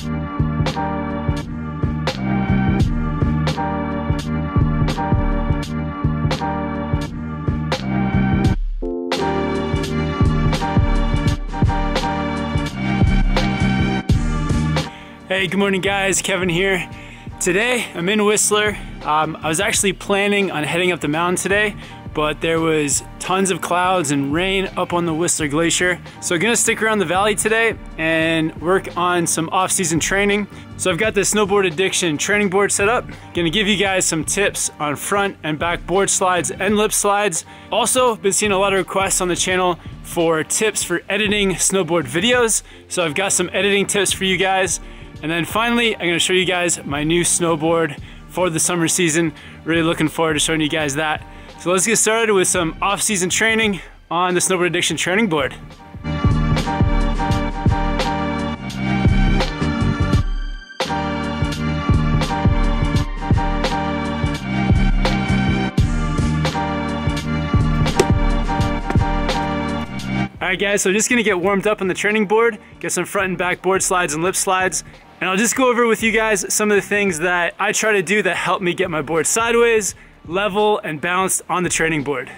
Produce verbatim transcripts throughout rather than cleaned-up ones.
Hey, good morning guys, Kevin here. Today, I'm in Whistler. Um, I was actually planning on heading up the mountain today, but there was tons of clouds and rain up on the Whistler Glacier. So I'm gonna stick around the valley today and work on some off-season training. So I've got this Snowboard Addiction training board set up. Gonna give you guys some tips on front and back board slides and lip slides. Also, been seeing a lot of requests on the channel for tips for editing snowboard videos. So I've got some editing tips for you guys. And then finally, I'm gonna show you guys my new snowboard for the summer season. Really looking forward to showing you guys that. So let's get started with some off-season training on the Snowboard Addiction training board. Alright guys, so just gonna get warmed up on the training board, get some front and back board slides and lip slides, and I'll just go over with you guys some of the things that I try to do that help me get my board sideways, level, and balanced on the training board.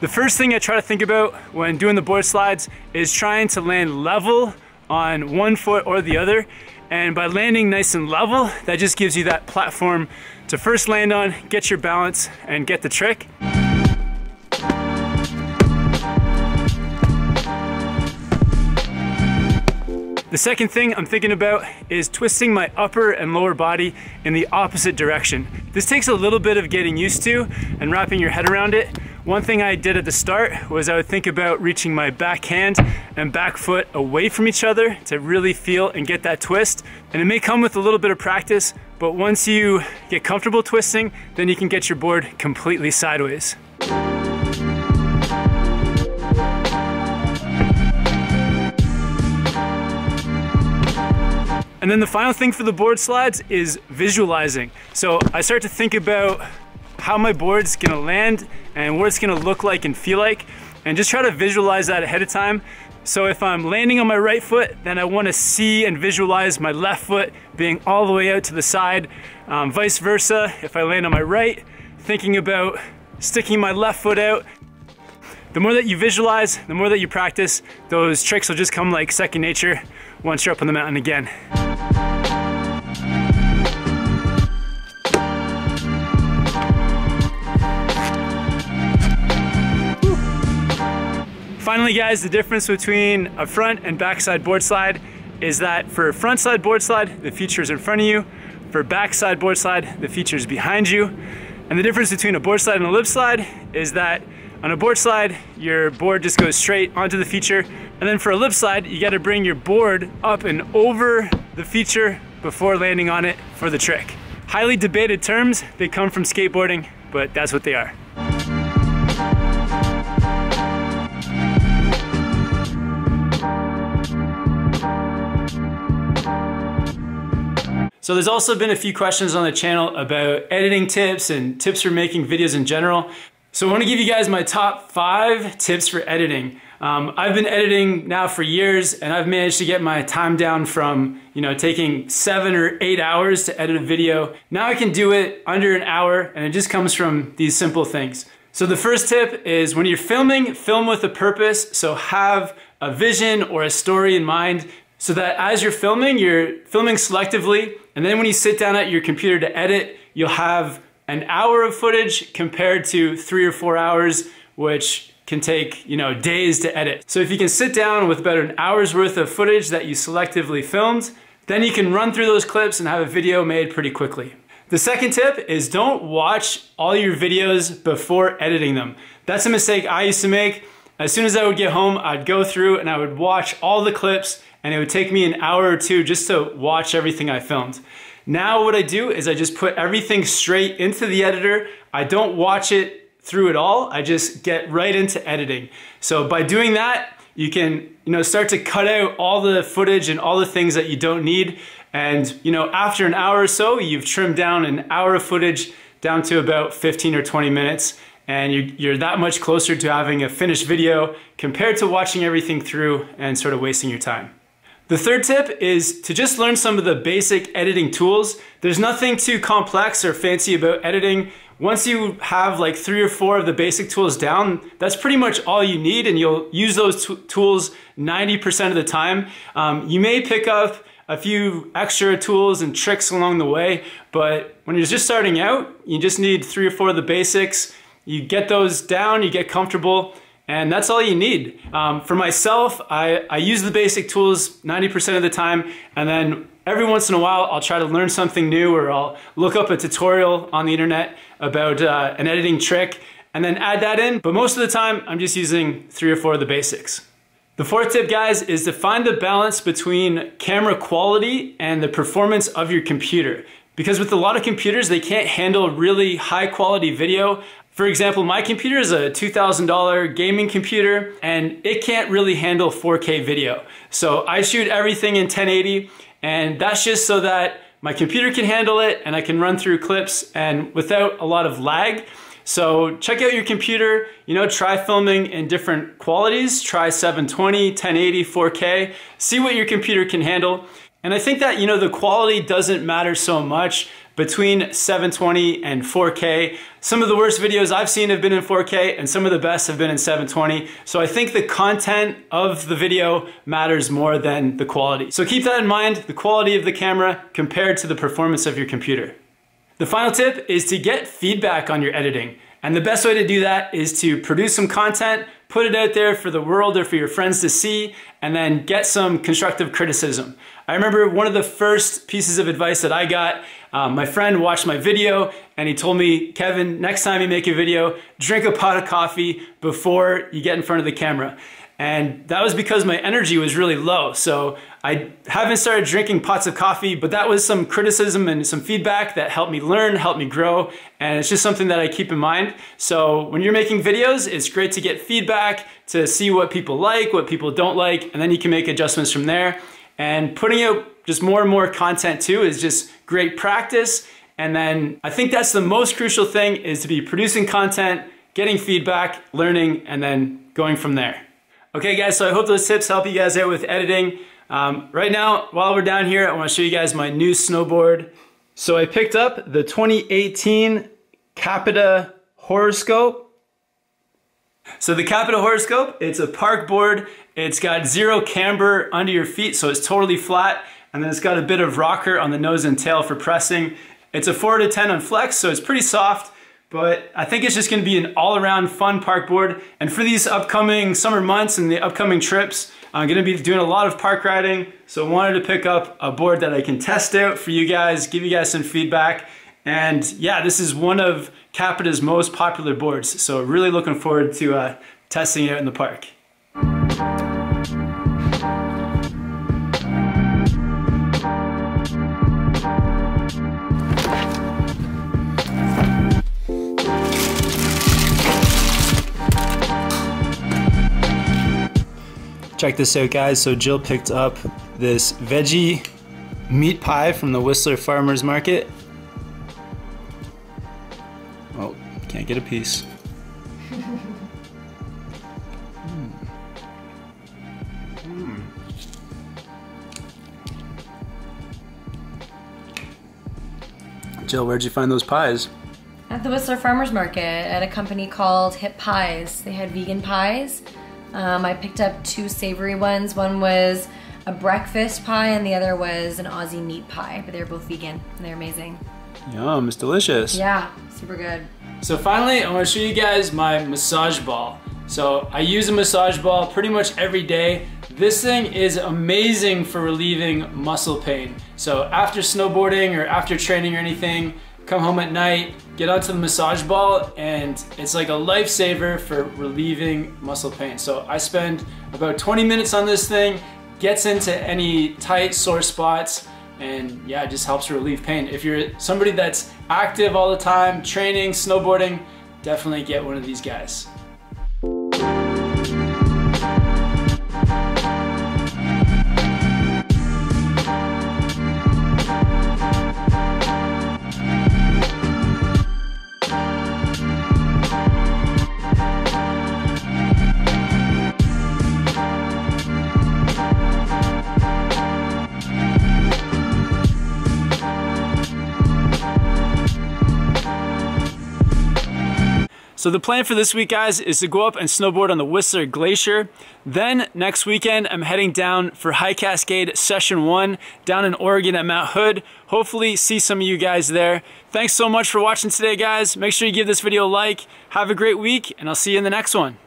The first thing I try to think about when doing the board slides is trying to land level on one foot or the other. And by landing nice and level, that just gives you that platform to first land on, get your balance, and get the trick. The second thing I'm thinking about is twisting my upper and lower body in the opposite direction. This takes a little bit of getting used to and wrapping your head around it. One thing I did at the start was I would think about reaching my back hand and back foot away from each other to really feel and get that twist. And it may come with a little bit of practice, but once you get comfortable twisting, then you can get your board completely sideways. And then the final thing for the board slides is visualizing. So I start to think about how my board's gonna land and what it's gonna look like and feel like, and just try to visualize that ahead of time. So if I'm landing on my right foot, then I wanna see and visualize my left foot being all the way out to the side. Um, vice versa, if I land on my right, thinking about sticking my left foot out. The more that you visualize, the more that you practice, those tricks will just come like second nature once you're up on the mountain again. Finally guys, the difference between a front and backside board slide is that for front side board slide, the feature's in front of you. For backside board slide, the feature's behind you. And the difference between a board slide and a lip slide is that on a board slide, your board just goes straight onto the feature. And then for a lip slide, you gotta bring your board up and over the feature before landing on it for the trick. Highly debated terms, they come from skateboarding, but that's what they are. So there's also been a few questions on the channel about editing tips and tips for making videos in general. So I want to give you guys my top five tips for editing. Um, I've been editing now for years and I've managed to get my time down from, you know, taking seven or eight hours to edit a video. Now I can do it under an hour, and it just comes from these simple things. So the first tip is when you're filming, film with a purpose. So have a vision or a story in mind, so that as you're filming, you're filming selectively, and then when you sit down at your computer to edit, you'll have an hour of footage compared to three or four hours, which can take, you know, days to edit. So if you can sit down with about an hour's worth of footage that you selectively filmed, then you can run through those clips and have a video made pretty quickly. The second tip is don't watch all your videos before editing them. That's a mistake I used to make. As soon as I would get home, I'd go through and I would watch all the clips, and it would take me an hour or two just to watch everything I filmed. Now what I do is I just put everything straight into the editor. I don't watch it through at all. I just get right into editing. So by doing that, you can, you know, start to cut out all the footage and all the things that you don't need. And, you know, after an hour or so, you've trimmed down an hour of footage down to about fifteen or twenty minutes. and you, you're that much closer to having a finished video compared to watching everything through and sort of wasting your time. The third tip is to just learn some of the basic editing tools. There's nothing too complex or fancy about editing. Once you have like three or four of the basic tools down, that's pretty much all you need, and you'll use those tools ninety percent of the time. Um, you may pick up a few extra tools and tricks along the way, but when you're just starting out, you just need three or four of the basics. You get those down, you get comfortable, and that's all you need. Um, for myself, I, I use the basic tools ninety percent of the time, and then every once in a while, I'll try to learn something new, or I'll look up a tutorial on the internet about uh, an editing trick, and then add that in. But most of the time, I'm just using three or four of the basics. The fourth tip, guys, is to find the balance between camera quality and the performance of your computer. Because with a lot of computers, they can't handle really high quality video. For example, my computer is a two thousand dollar gaming computer, and it can't really handle four K video. So I shoot everything in ten eighty, and that's just so that my computer can handle it and I can run through clips and without a lot of lag. So check out your computer, you know, try filming in different qualities, try seven twenty, ten eighty, four K, see what your computer can handle. And I think that, you know, the quality doesn't matter so much between seven twenty and four K. Some of the worst videos I've seen have been in four K, and some of the best have been in seven twenty. So I think the content of the video matters more than the quality. So keep that in mind, the quality of the camera compared to the performance of your computer. The final tip is to get feedback on your editing. And the best way to do that is to produce some content, put it out there for the world or for your friends to see, and then get some constructive criticism. I remember one of the first pieces of advice that I got, um, my friend watched my video and he told me, "Kevin, next time you make a video, drink a pot of coffee before you get in front of the camera." And that was because my energy was really low. So I haven't started drinking pots of coffee, but that was some criticism and some feedback that helped me learn, helped me grow. And it's just something that I keep in mind. So when you're making videos, it's great to get feedback, to see what people like, what people don't like, and then you can make adjustments from there. And putting out just more and more content too is just great practice. And then I think that's the most crucial thing, is to be producing content, getting feedback, learning, and then going from there. Okay guys, so I hope those tips help you guys out with editing. Um, right now, while we're down here, I wanna show you guys my new snowboard. So I picked up the twenty eighteen Capita Horrorscope. So the Capita Horrorscope, it's a park board. It's got zero camber under your feet, so it's totally flat. And then it's got a bit of rocker on the nose and tail for pressing. It's a four out of ten on flex, so it's pretty soft. But I think it's just gonna be an all-around fun park board. And for these upcoming summer months and the upcoming trips, I'm gonna be doing a lot of park riding. So I wanted to pick up a board that I can test out for you guys, give you guys some feedback. And yeah, this is one of Capita's most popular boards. So really looking forward to uh, testing it out in the park. Check this out, guys. So Jill picked up this veggie meat pie from the Whistler Farmers Market. Oh, can't get a piece. mm. Mm. Jill, where'd you find those pies? At the Whistler Farmers Market, at a company called Hip Pies. They had vegan pies. Um, I picked up two savory ones. One was a breakfast pie and the other was an Aussie meat pie, but they're both vegan and they're amazing. Yum, it's delicious. Yeah, super good. So finally, I want to show you guys my massage ball. So I use a massage ball pretty much every day. This thing is amazing for relieving muscle pain. So after snowboarding or after training or anything, come home at night, get onto the massage ball, and it's like a lifesaver for relieving muscle pain. So I spend about twenty minutes on this thing, gets into any tight, sore spots, and yeah, it just helps relieve pain. If you're somebody that's active all the time, training, snowboarding, definitely get one of these guys. So the plan for this week, guys, is to go up and snowboard on the Whistler Glacier. Then next weekend, I'm heading down for High Cascade Session one down in Oregon at Mount Hood. Hopefully see some of you guys there. Thanks so much for watching today, guys. Make sure you give this video a like. Have a great week, and I'll see you in the next one.